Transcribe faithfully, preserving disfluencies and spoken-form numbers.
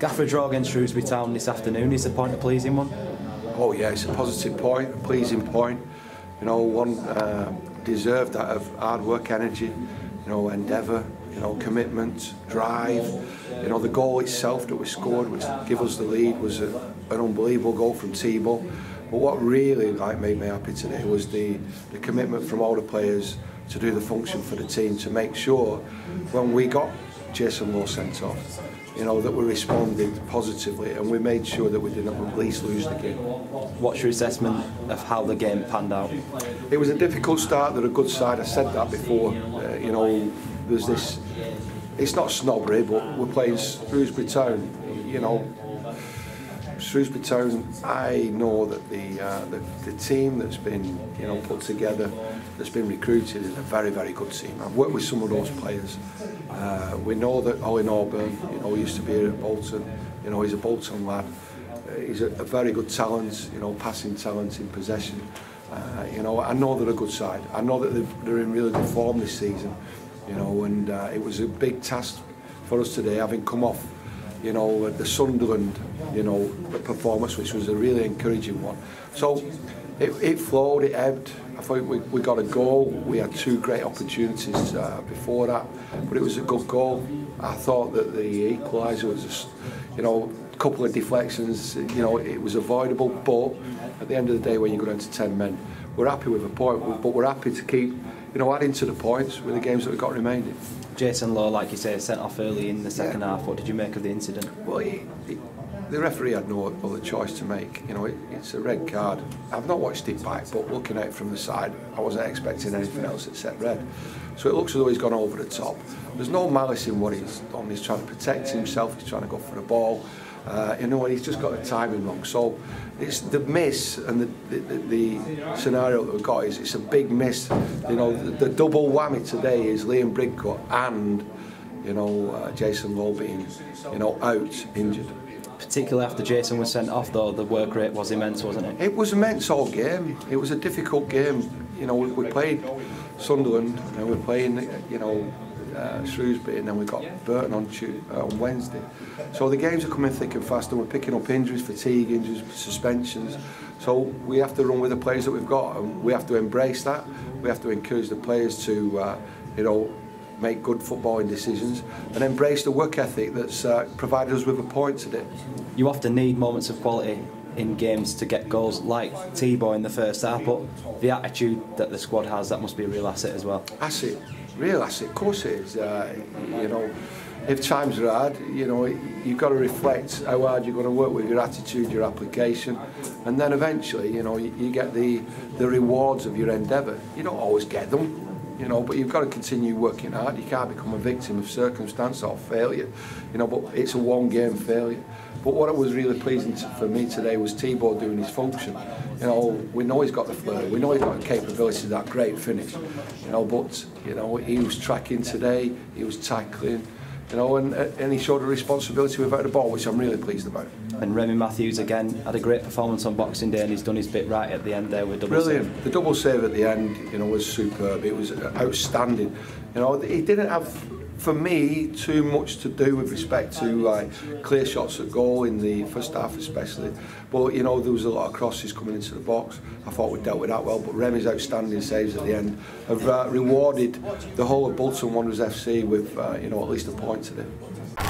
Gaffer draw against Shrewsbury Town this afternoon, is the point a pleasing one? Oh yeah, it's a positive point, a pleasing point. You know, one uh, deserved that of hard work, energy, you know, endeavour, you know, commitment, drive. You know, the goal itself that was scored, which gave us the lead, was a, an unbelievable goal from Tebow. But what really like made me happy today was the, the commitment from all the players to do the function for the team, to make sure when we got Jason Lowe sent off, you know, that we responded positively and we made sure that we didn't at least lose the game. What's your assessment of how the game panned out? It was a difficult start. They're a good side. I said that before. Uh, you know, there's this. It's not snobbery, but we're playing Shrewsbury Town. You know, Shrewsbury Town. I know that the, uh, the the team that's been you know put together, that's been recruited, is a very very good team. I've worked with some of those players. Uh, we know that Olly Norburn, you know, used to be here at Bolton. You know, he's a Bolton lad. Uh, he's a, a very good talent. You know, passing talent in possession. Uh, you know, I know they're a good side. I know that they're in really good form this season. You know, and uh, it was a big task for us today, having come off, you know, the Sunderland, you know, performance, which was a really encouraging one. So it, it flowed, it ebbed. I thought we, we got a goal. We had two great opportunities uh, before that, but it was a good goal. I thought that the equaliser was, just, you know, a couple of deflections. You know, it was avoidable, but at the end of the day, when you go down to ten men, we're happy with a point, but we're happy to keep, you know, adding to the points with the games that we've got remaining. Jason Lowe, like you say, sent off early in the second yeah. half. What did you make of the incident? Well, he, he, the referee had no other choice to make. You know, it, it's a red card. I've not watched it back, but looking at it from the side, I wasn't expecting anything else except red. So it looks as though he's gone over the top. There's no malice in what he's done. He's trying to protect himself. He's trying to go for the ball. Uh, you know, he's just got the timing wrong. So it's the miss, and the, the, the scenario that we've got is it's a big miss. You know, the, the double whammy today is Liam Bridcutt and, you know, uh, Jason Lowe being, you know, out, injured. Particularly after Jason was sent off, though, the work rate was immense, wasn't it? It was immense all game. It was a difficult game. You know, we, we played Sunderland, and we were playing, you know, Uh, Shrewsbury, and then we've got Burton on, Tuesday, uh, on Wednesday. So the games are coming thick and fast, and we're picking up injuries, fatigue injuries, suspensions. So we have to run with the players that we've got, and we have to embrace that. We have to encourage the players to, uh, you know, make good footballing decisions and embrace the work ethic that's uh, provided us with a point today. You often need moments of quality in games to get goals, like Tebow in the first half, but the attitude that the squad has, that must be a real asset as well. Asset. Real asset, of course it is. Uh, you know, if times are hard, you know, you've got to reflect how hard you're going to work with your attitude, your application, and then eventually, you know, you, you get the the rewards of your endeavour. You don't always get them, you know, but you've got to continue working hard. You can't become a victim of circumstance or failure, you know. But it's a one-game failure. But what was really pleasing to, for me today was Thibaut doing his function. You know, we know he's got the flair, we know he's got the capability of that great finish. You know, but you know, he was tracking today, he was tackling, you know, and and he showed a responsibility without the ball, which I'm really pleased about. And Remy Matthews again had a great performance on Boxing Day, and he's done his bit right at the end there with double Brilliant. save. The double save at the end, you know, was superb. It was outstanding. You know, he didn't have, for me, too much to do with respect to like clear shots at goal in the first half especially. But you know, there was a lot of crosses coming into the box. I thought we dealt with that well, but Remy's outstanding saves at the end have uh, rewarded the whole of Bolton Wanderers F C with uh, you know, at least a point today.